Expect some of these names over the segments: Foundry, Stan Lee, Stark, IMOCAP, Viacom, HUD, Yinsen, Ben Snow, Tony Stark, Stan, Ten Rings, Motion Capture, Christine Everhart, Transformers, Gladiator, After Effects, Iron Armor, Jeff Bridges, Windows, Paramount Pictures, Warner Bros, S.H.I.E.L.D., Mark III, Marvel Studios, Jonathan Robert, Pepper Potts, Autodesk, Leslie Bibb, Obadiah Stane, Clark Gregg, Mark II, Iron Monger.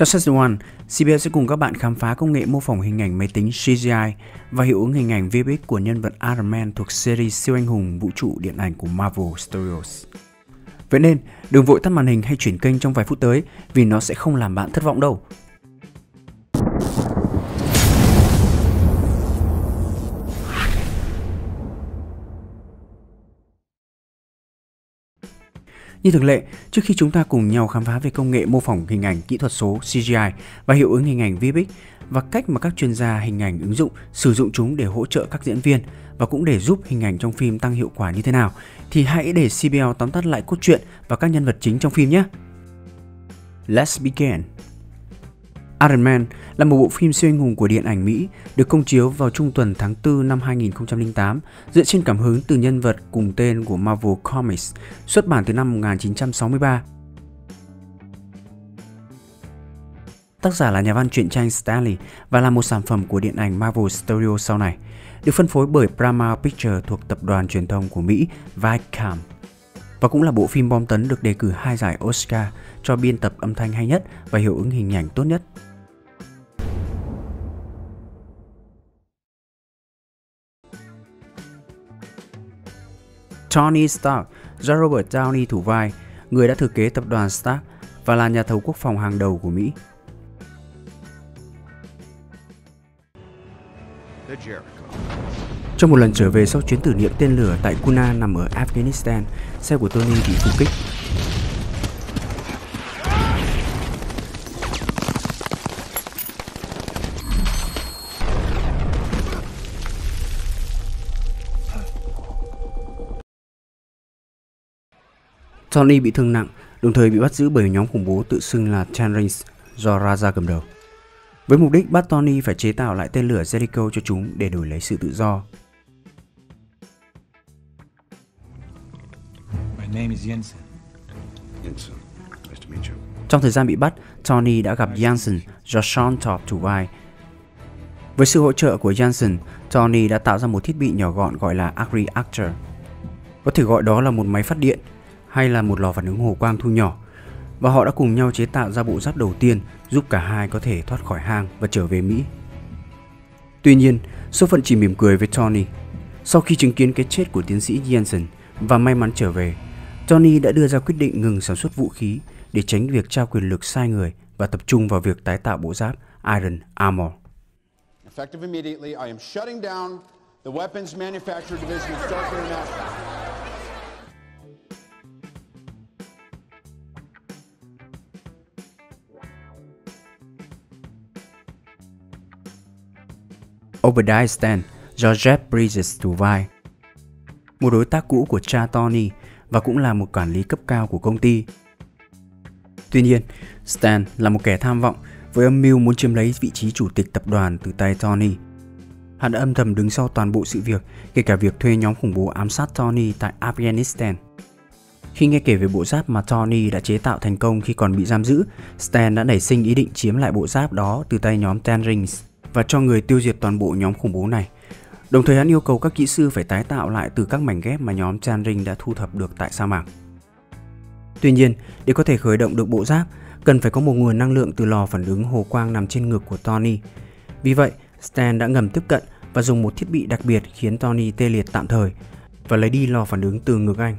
Trong Season 1, CBL sẽ cùng các bạn khám phá công nghệ mô phỏng hình ảnh máy tính CGI và hiệu ứng hình ảnh VFX của nhân vật Iron Man thuộc series siêu anh hùng vũ trụ điện ảnh của Marvel Studios. Vậy nên, đừng vội tắt màn hình hay chuyển kênh trong vài phút tới vì nó sẽ không làm bạn thất vọng đâu. Như thường lệ, trước khi chúng ta cùng nhau khám phá về công nghệ mô phỏng hình ảnh kỹ thuật số CGI và hiệu ứng hình ảnh VFX và cách mà các chuyên gia hình ảnh ứng dụng sử dụng chúng để hỗ trợ các diễn viên và cũng để giúp hình ảnh trong phim tăng hiệu quả như thế nào, thì hãy để CBL tóm tắt lại cốt truyện và các nhân vật chính trong phim nhé. Let's begin. Iron Man là một bộ phim siêu anh hùng của điện ảnh Mỹ được công chiếu vào trung tuần tháng 4 năm 2008 dựa trên cảm hứng từ nhân vật cùng tên của Marvel Comics, xuất bản từ năm 1963. Tác giả là nhà văn truyện tranh Stan Lee và là một sản phẩm của điện ảnh Marvel Studios sau này, được phân phối bởi Paramount Pictures thuộc tập đoàn truyền thông của Mỹ Viacom. Và cũng là bộ phim bom tấn được đề cử 2 giải Oscar cho biên tập âm thanh hay nhất và hiệu ứng hình ảnh tốt nhất. Tony Stark do Robert Downey thủ vai, người đã thừa kế tập đoàn Stark và là nhà thầu quốc phòng hàng đầu của Mỹ. Trong một lần trở về sau chuyến thử nghiệm tên lửa tại Kuna nằm ở Afghanistan, xe của Tony bị phục kích. Tony bị thương nặng, đồng thời bị bắt giữ bởi nhóm khủng bố tự xưng là Ten Rings do Raja cầm đầu, với mục đích bắt Tony phải chế tạo lại tên lửa Jericho cho chúng để đổi lấy sự tự do. My name is Yinsen. Yinsen. Nice to meet you. Trong thời gian bị bắt, Tony đã gặp Janssen do Sean Todd thủ vai. Với sự hỗ trợ của Janssen, Tony đã tạo ra một thiết bị nhỏ gọn gọi là Arc Reactor. Có thể gọi đó là một máy phát điện hay là một lò phản ứng hồ quang thu nhỏ. Và họ đã cùng nhau chế tạo ra bộ giáp đầu tiên giúp cả hai có thể thoát khỏi hang và trở về Mỹ. Tuy nhiên, số phận chỉ mỉm cười với Tony. Sau khi chứng kiến cái chết của tiến sĩ Janssen và may mắn trở về, Tony đã đưa ra quyết định ngừng sản xuất vũ khí để tránh việc trao quyền lực sai người và tập trung vào việc tái tạo bộ giáp Iron Armor. Obadiah Stane do Jeff Bridges thủ vai, một đối tác cũ của cha Tony và cũng là một quản lý cấp cao của công ty. Tuy nhiên, Stan là một kẻ tham vọng với âm mưu muốn chiếm lấy vị trí chủ tịch tập đoàn từ tay Tony. Hắn đã âm thầm đứng sau toàn bộ sự việc, kể cả việc thuê nhóm khủng bố ám sát Tony tại Afghanistan. Khi nghe kể về bộ giáp mà Tony đã chế tạo thành công khi còn bị giam giữ, Stan đã nảy sinh ý định chiếm lại bộ giáp đó từ tay nhóm Ten Rings và cho người tiêu diệt toàn bộ nhóm khủng bố này. Đồng thời hắn yêu cầu các kỹ sư phải tái tạo lại từ các mảnh ghép mà nhóm Ten Rings đã thu thập được tại sa mạc. Tuy nhiên, để có thể khởi động được bộ giáp, cần phải có một nguồn năng lượng từ lò phản ứng hồ quang nằm trên ngực của Tony. Vì vậy, Stan đã ngầm tiếp cận và dùng một thiết bị đặc biệt khiến Tony tê liệt tạm thời và lấy đi lò phản ứng từ ngực anh.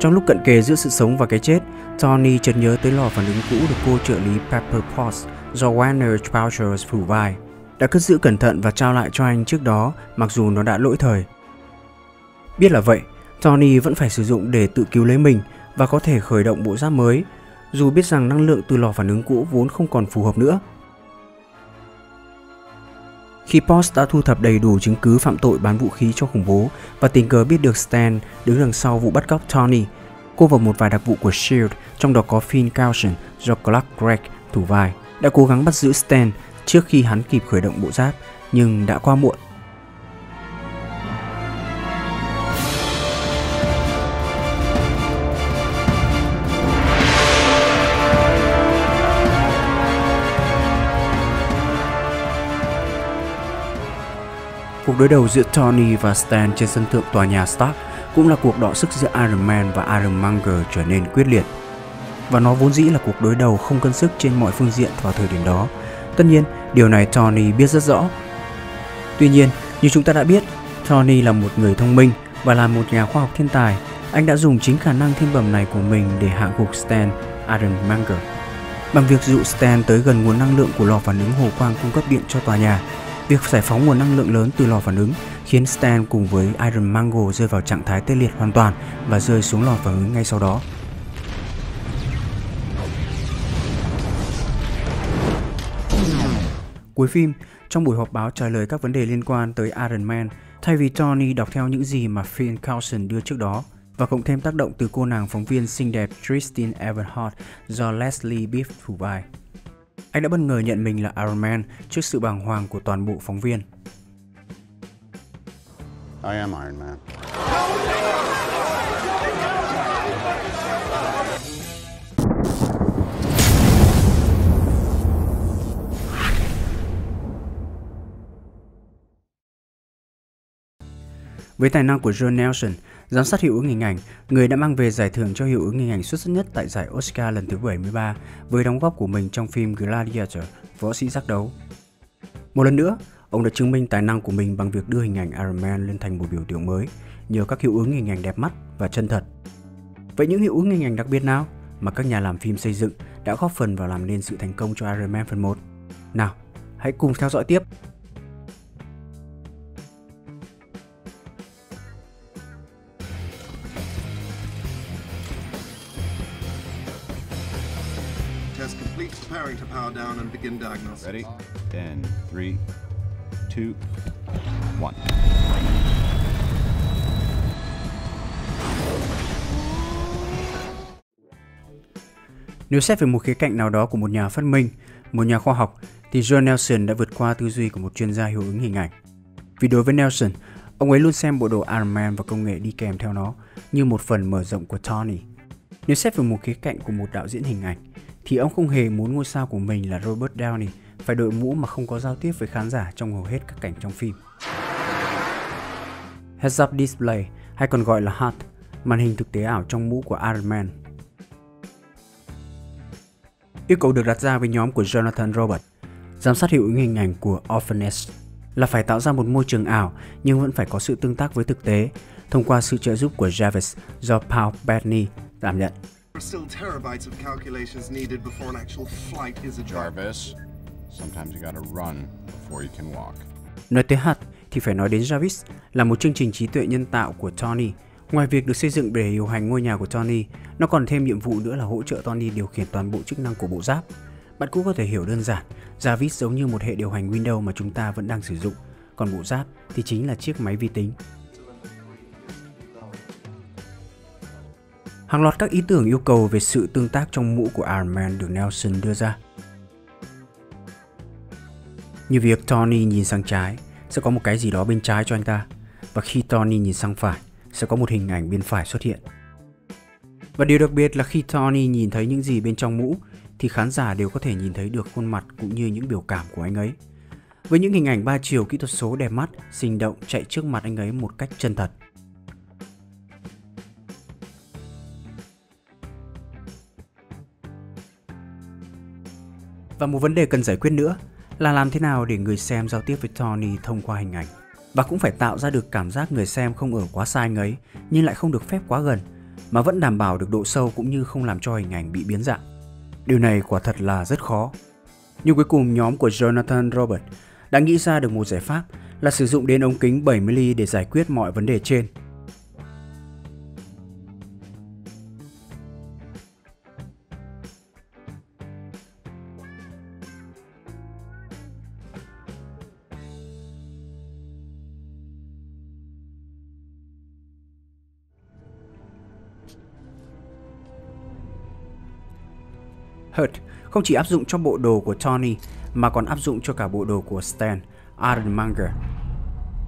Trong lúc cận kề giữa sự sống và cái chết, Tony chợt nhớ tới lò phản ứng cũ được cô trợ lý Pepper Potts do Warner Bros. Thủ vai đã cất giữ cẩn thận và trao lại cho anh trước đó, mặc dù nó đã lỗi thời. Biết là vậy, Tony vẫn phải sử dụng để tự cứu lấy mình và có thể khởi động bộ giáp mới, dù biết rằng năng lượng từ lò phản ứng cũ vốn không còn phù hợp nữa. Khi Potts đã thu thập đầy đủ chứng cứ phạm tội bán vũ khí cho khủng bố và tình cờ biết được Stan đứng đằng sau vụ bắt cóc Tony, cô và một vài đặc vụ của S.H.I.E.L.D. trong đó có Phil Coulson do Clark Gregg thủ vai đã cố gắng bắt giữ Stan trước khi hắn kịp khởi động bộ giáp, nhưng đã quá muộn. Cuộc đối đầu giữa Tony và Stan trên sân thượng tòa nhà Stark cũng là cuộc đọ sức giữa Iron Man và Iron Monger trở nên quyết liệt. Và nó vốn dĩ là cuộc đối đầu không cân sức trên mọi phương diện vào thời điểm đó. Tất nhiên, điều này Tony biết rất rõ. Tuy nhiên, như chúng ta đã biết, Tony là một người thông minh và là một nhà khoa học thiên tài. Anh đã dùng chính khả năng thiên bẩm này của mình để hạ gục Stan, Iron Monger, bằng việc dụ Stan tới gần nguồn năng lượng của lò phản ứng hồ quang cung cấp điện cho tòa nhà. Việc giải phóng nguồn năng lượng lớn từ lò phản ứng khiến Stan cùng với Iron Monger rơi vào trạng thái tê liệt hoàn toàn và rơi xuống lò phản ứng ngay sau đó. Cuối phim, trong buổi họp báo trả lời các vấn đề liên quan tới Iron Man, thay vì Tony đọc theo những gì mà Phil Coulson đưa trước đó và cộng thêm tác động từ cô nàng phóng viên xinh đẹp Christine Everhart do Leslie Bibb thủ vai, anh đã bất ngờ nhận mình là Iron Man trước sự bàng hoàng của toàn bộ phóng viên. I am Iron Man. Với tài năng của John Nelson, giám sát hiệu ứng hình ảnh, người đã mang về giải thưởng cho hiệu ứng hình ảnh xuất sắc nhất tại giải Oscar lần thứ 73 với đóng góp của mình trong phim Gladiator, Võ sĩ giác đấu. Một lần nữa, ông đã chứng minh tài năng của mình bằng việc đưa hình ảnh Iron Man lên thành một biểu tượng mới nhờ các hiệu ứng hình ảnh đẹp mắt và chân thật. Vậy những hiệu ứng hình ảnh đặc biệt nào mà các nhà làm phim xây dựng đã góp phần vào làm nên sự thành công cho Iron Man phần 1? Nào, hãy cùng theo dõi tiếp! To power down and begin diagnosis. Ready? 10, 3, 2, 1. Nếu xét về một khía cạnh nào đó của một nhà phát minh, một nhà khoa học, thì John Nelson đã vượt qua tư duy của một chuyên gia hiệu ứng hình ảnh. Vì đối với Nelson, ông ấy luôn xem bộ đồ Iron Man và công nghệ đi kèm theo nó như một phần mở rộng của Tony. Nếu xét về một khía cạnh của một đạo diễn hình ảnh, thì ông không hề muốn ngôi sao của mình là Robert Downey phải đội mũ mà không có giao tiếp với khán giả trong hầu hết các cảnh trong phim. Heads-up display, hay còn gọi là HUD, màn hình thực tế ảo trong mũ của Iron Man. Yêu cầu được đặt ra với nhóm của Jonathan Robert, giám sát hiệu ứng hình ảnh của Orphanage, là phải tạo ra một môi trường ảo nhưng vẫn phải có sự tương tác với thực tế thông qua sự trợ giúp của Jarvis do Paul Bettany đảm nhận. Still terabytes of calculations needed before an actual flight is a Jarvis. Sometimes you gotta run before you can walk. Nói tới HUD thì phải nói đến Jarvis, là một chương trình trí tuệ nhân tạo của Tony. Ngoài việc được xây dựng để điều hành ngôi nhà của Tony, nó còn thêm nhiệm vụ nữa là hỗ trợ Tony điều khiển toàn bộ chức năng của bộ giáp. Bạn cũng có thể hiểu đơn giản, Jarvis giống như một hệ điều hành Windows mà chúng ta vẫn đang sử dụng, còn bộ giáp thì chính là chiếc máy vi tính. Hàng loạt các ý tưởng yêu cầu về sự tương tác trong mũ của Iron Man được Nelson đưa ra. Như việc Tony nhìn sang trái, sẽ có một cái gì đó bên trái cho anh ta. Và khi Tony nhìn sang phải, sẽ có một hình ảnh bên phải xuất hiện. Và điều đặc biệt là khi Tony nhìn thấy những gì bên trong mũ, thì khán giả đều có thể nhìn thấy được khuôn mặt cũng như những biểu cảm của anh ấy. Với những hình ảnh 3 chiều kỹ thuật số đẹp mắt, sinh động chạy trước mặt anh ấy một cách chân thật. Và một vấn đề cần giải quyết nữa là làm thế nào để người xem giao tiếp với Tony thông qua hình ảnh. Và cũng phải tạo ra được cảm giác người xem không ở quá xa anh ấy nhưng lại không được phép quá gần, mà vẫn đảm bảo được độ sâu cũng như không làm cho hình ảnh bị biến dạng. Điều này quả thật là rất khó. Nhưng cuối cùng nhóm của Jonathan Robert đã nghĩ ra được một giải pháp là sử dụng đến ống kính 70mm để giải quyết mọi vấn đề trên. HUD không chỉ áp dụng cho bộ đồ của Tony mà còn áp dụng cho cả bộ đồ của Stan, Iron Monger.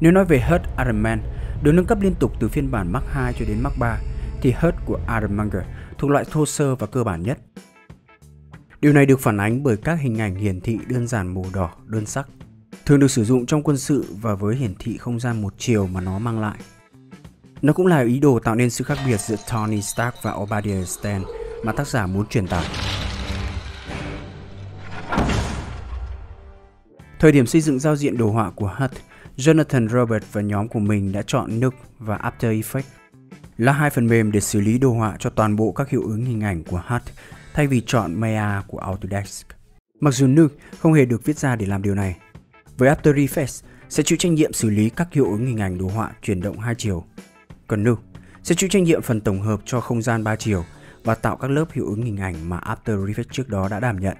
Nếu nói về HUD Iron Man được nâng cấp liên tục từ phiên bản Mark II cho đến Mark III, thì HUD của Iron Monger thuộc loại thô sơ và cơ bản nhất. Điều này được phản ánh bởi các hình ảnh hiển thị đơn giản màu đỏ, đơn sắc. thường được sử dụng trong quân sự và với hiển thị không gian một chiều mà nó mang lại. Nó cũng là ý đồ tạo nên sự khác biệt giữa Tony Stark và Obadiah Stane mà tác giả muốn truyền tải. Thời điểm xây dựng giao diện đồ họa của HUD, Jonathan Robert và nhóm của mình đã chọn Nuke và After Effects là hai phần mềm để xử lý đồ họa cho toàn bộ các hiệu ứng hình ảnh của HUD thay vì chọn Maya của Autodesk. Mặc dù Nuke không hề được viết ra để làm điều này, với After Effects sẽ chịu trách nhiệm xử lý các hiệu ứng hình ảnh đồ họa chuyển động 2 chiều, còn Nuke sẽ chịu trách nhiệm phần tổng hợp cho không gian 3 chiều và tạo các lớp hiệu ứng hình ảnh mà After Effects trước đó đã đảm nhận.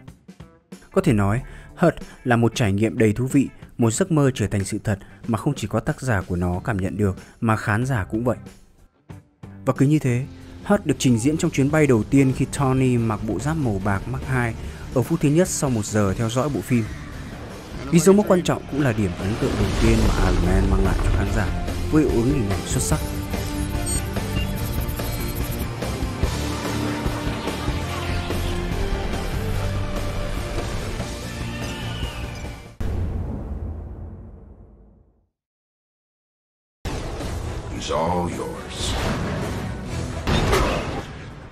Có thể nói, HUD là một trải nghiệm đầy thú vị, một giấc mơ trở thành sự thật mà không chỉ có tác giả của nó cảm nhận được mà khán giả cũng vậy. Và cứ như thế, HUD được trình diễn trong chuyến bay đầu tiên khi Tony mặc bộ giáp màu bạc Mark II ở phút thứ nhất sau 1 giờ theo dõi bộ phim. Vì dấu mốc quan trọng cũng là điểm ấn tượng đầu tiên mà Iron Man mang lại cho khán giả với hiệu ứng hình ảnh xuất sắc.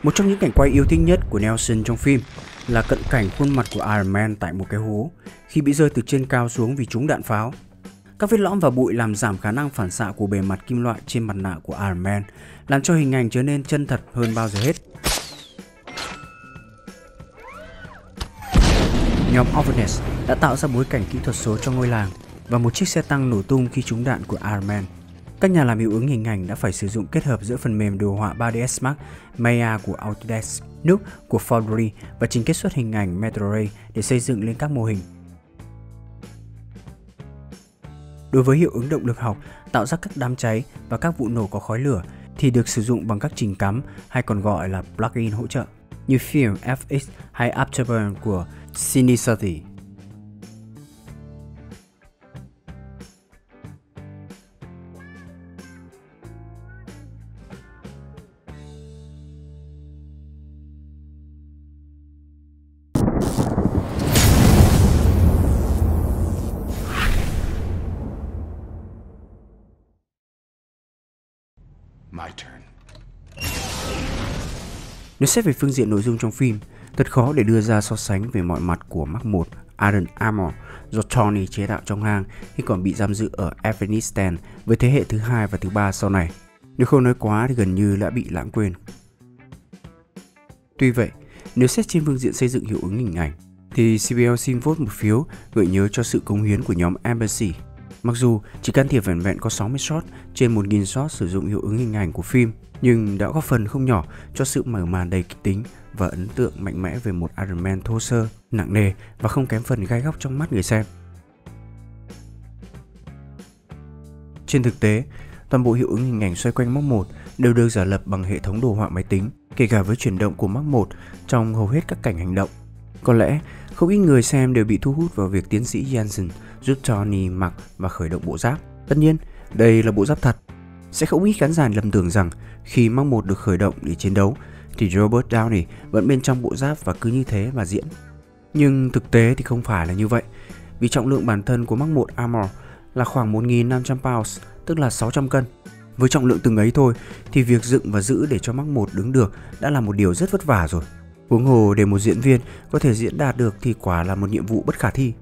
Một trong những cảnh quay yêu thích nhất của Nelson trong phim là cận cảnh khuôn mặt của Iron Man tại một cái hố khi bị rơi từ trên cao xuống vì trúng đạn pháo. Các vết lõm và bụi làm giảm khả năng phản xạ của bề mặt kim loại trên mặt nạ của Iron Man, làm cho hình ảnh trở nên chân thật hơn bao giờ hết. Nhóm Autodesk đã tạo ra bối cảnh kỹ thuật số cho ngôi làng và một chiếc xe tăng nổ tung khi trúng đạn của Iron Man. Các nhà làm hiệu ứng hình ảnh đã phải sử dụng kết hợp giữa phần mềm đồ họa 3DS Max Maya của Autodesk, Nuke của Foundry và trình kết xuất hình ảnh Metroid để xây dựng lên các mô hình. Đối với hiệu ứng động lực học, tạo ra các đám cháy và các vụ nổ có khói lửa thì được sử dụng bằng các trình cắm hay còn gọi là plugin hỗ trợ như Film FX hay Afterburn của Cinecity. Nếu xét về phương diện nội dung trong phim, thật khó để đưa ra so sánh về mọi mặt của Mark I Iron Armor do Tony chế tạo trong hang khi còn bị giam giữ ở Afghanistan với thế hệ thứ 2 và thứ 3 sau này. Nếu không nói quá thì gần như đã bị lãng quên. Tuy vậy, nếu xét trên phương diện xây dựng hiệu ứng hình ảnh, thì CBL xin vote một phiếu gợi nhớ cho sự cống hiến của nhóm Embassy. Mặc dù chỉ can thiệp vẻn vẹn có 60 shot trên 1000 shot sử dụng hiệu ứng hình ảnh của phim, nhưng đã góp phần không nhỏ cho sự mở màn đầy kịch tính và ấn tượng mạnh mẽ về một Iron Man thô sơ, nặng nề và không kém phần gai góc trong mắt người xem. Trên thực tế, toàn bộ hiệu ứng hình ảnh xoay quanh Mark I đều được giả lập bằng hệ thống đồ họa máy tính, kể cả với chuyển động của Mark I trong hầu hết các cảnh hành động. Có lẽ, không ít người xem đều bị thu hút vào việc tiến sĩ Janssen giúp Tony mặc và khởi động bộ giáp. Tất nhiên, đây là bộ giáp thật. Sẽ không ít khán giả lầm tưởng rằng khi Mark I được khởi động để chiến đấu thì Robert Downey vẫn bên trong bộ giáp và cứ như thế mà diễn. Nhưng thực tế thì không phải là như vậy, vì trọng lượng bản thân của Mark I Armor là khoảng 1500 pounds, tức là 600 cân. Với trọng lượng từng ấy thôi thì việc dựng và giữ để cho Mark I đứng được đã là một điều rất vất vả rồi. Huống hồ để một diễn viên có thể diễn đạt được thì quả là một nhiệm vụ bất khả thi.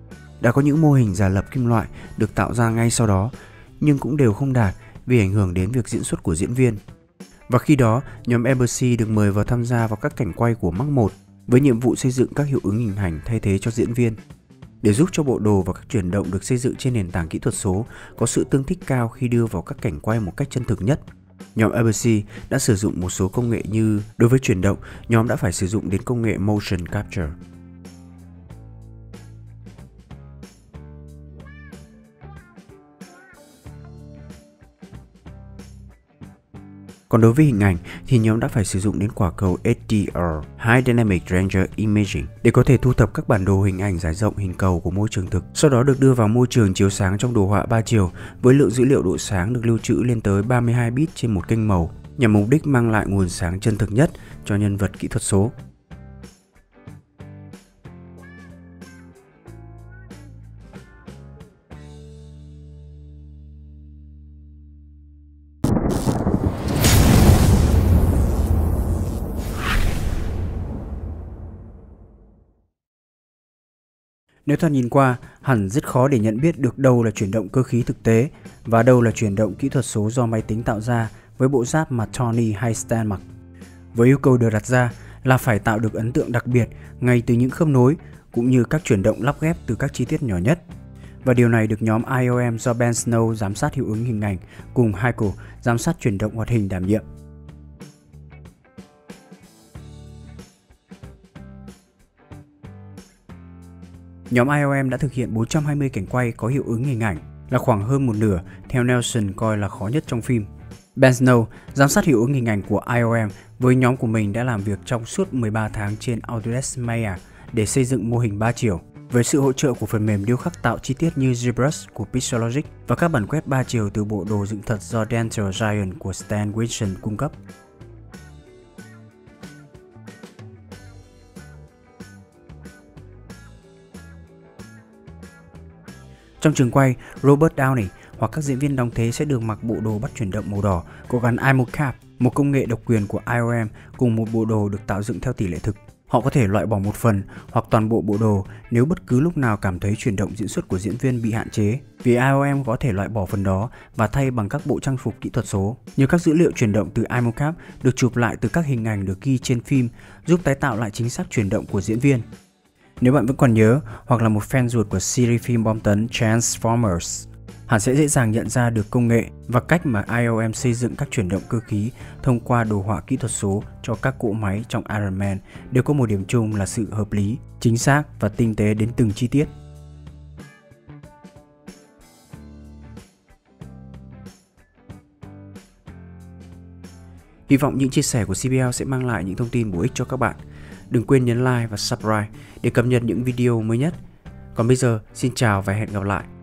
Đã có những mô hình giả lập kim loại được tạo ra ngay sau đó, nhưng cũng đều không đạt vì ảnh hưởng đến việc diễn xuất của diễn viên. Và khi đó, nhóm Embassy được mời vào tham gia vào các cảnh quay của Mark I với nhiệm vụ xây dựng các hiệu ứng hình ảnh thay thế cho diễn viên. Để giúp cho bộ đồ và các chuyển động được xây dựng trên nền tảng kỹ thuật số có sự tương thích cao khi đưa vào các cảnh quay một cách chân thực nhất, nhóm Embassy đã sử dụng một số công nghệ như đối với chuyển động, nhóm đã phải sử dụng đến công nghệ Motion Capture. Còn đối với hình ảnh thì nhóm đã phải sử dụng đến quả cầu HDR (High Dynamic Range Imaging) để có thể thu thập các bản đồ hình ảnh rải rộng hình cầu của môi trường thực, sau đó được đưa vào môi trường chiếu sáng trong đồ họa 3 chiều với lượng dữ liệu độ sáng được lưu trữ lên tới 32 bit trên một kênh màu nhằm mục đích mang lại nguồn sáng chân thực nhất cho nhân vật kỹ thuật số. Nếu thoạt nhìn qua, hẳn rất khó để nhận biết được đâu là chuyển động cơ khí thực tế và đâu là chuyển động kỹ thuật số do máy tính tạo ra với bộ giáp mà Tony hay Stan mặc. Với yêu cầu được đặt ra là phải tạo được ấn tượng đặc biệt ngay từ những khớp nối cũng như các chuyển động lắp ghép từ các chi tiết nhỏ nhất. Và điều này được nhóm IOM do Ben Snow giám sát hiệu ứng hình ảnh cùng Michael giám sát chuyển động hoạt hình đảm nhiệm. Nhóm IOM đã thực hiện 420 cảnh quay có hiệu ứng hình ảnh, là khoảng hơn một nửa theo Nelson coi là khó nhất trong phim. Ben Snow, giám sát hiệu ứng hình ảnh của IOM, với nhóm của mình đã làm việc trong suốt 13 tháng trên Autodesk Maya để xây dựng mô hình 3 chiều. Với sự hỗ trợ của phần mềm điêu khắc tạo chi tiết như ZBrush của Pixelogic và các bản quét 3 chiều từ bộ đồ dựng thật do Dental Giant của Stan Winston cung cấp. Trong trường quay, Robert Downey hoặc các diễn viên đóng thế sẽ được mặc bộ đồ bắt chuyển động màu đỏ có gắn IMOCAP, một công nghệ độc quyền của IOM, cùng một bộ đồ được tạo dựng theo tỷ lệ thực. Họ có thể loại bỏ một phần hoặc toàn bộ bộ đồ nếu bất cứ lúc nào cảm thấy chuyển động diễn xuất của diễn viên bị hạn chế, vì IOM có thể loại bỏ phần đó và thay bằng các bộ trang phục kỹ thuật số. Nhiều các dữ liệu chuyển động từ IMOCAP được chụp lại từ các hình ảnh được ghi trên phim, giúp tái tạo lại chính xác chuyển động của diễn viên. Nếu bạn vẫn còn nhớ hoặc là một fan ruột của series phim bom tấn Transformers, hẳn sẽ dễ dàng nhận ra được công nghệ và cách mà IOM xây dựng các chuyển động cơ khí thông qua đồ họa kỹ thuật số cho các cỗ máy trong Iron Man đều có một điểm chung là sự hợp lý, chính xác và tinh tế đến từng chi tiết. Hy vọng những chia sẻ của CBL sẽ mang lại những thông tin bổ ích cho các bạn. Đừng quên nhấn like và subscribe để cập nhật những video mới nhất. Còn bây giờ, xin chào và hẹn gặp lại!